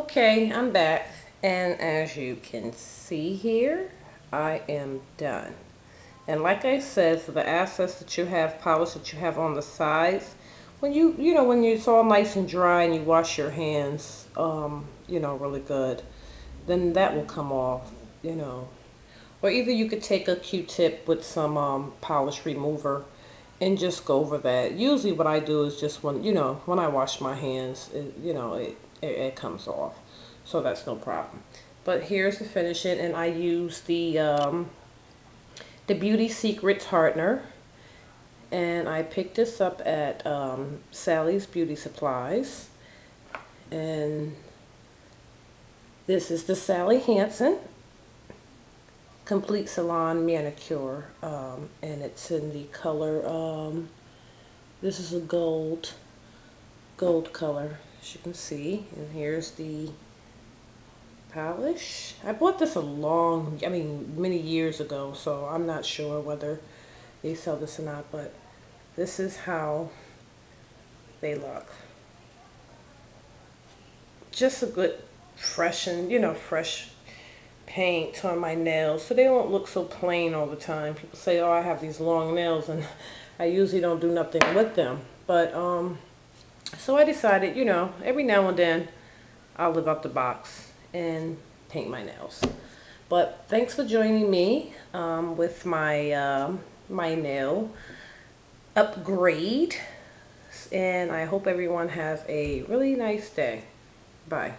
Okay, I'm back, and as you can see here, I am done. And like I said, for the access that you have, polish that you have on the sides, when you know when it's all nice and dry and you wash your hands, you know, really good, then that will come off, you know. Or either you could take a Q-tip with some polish remover and just go over that. Usually what I do is just when, you know, when I wash my hands, it comes off. So that's no problem. But here's the finishing, and I use the Beauty Secrets Hardener. And I picked this up at Sally's Beauty Supplies. And this is the Sally Hansen Complete Salon Manicure. And it's in the color, this is a gold color, as you can see. And here's the polish. I bought this many years ago, so I'm not sure whether they sell this or not, but this is how they look. Just a good fresh paint on my nails so they don't look so plain all the time. People say, oh, I have these long nails, and I usually don't do nothing with them. But so I decided, you know, every now and then I'll live out the box and paint my nails. But thanks for joining me with my my nail upgrade, and I hope everyone has a really nice day. Bye.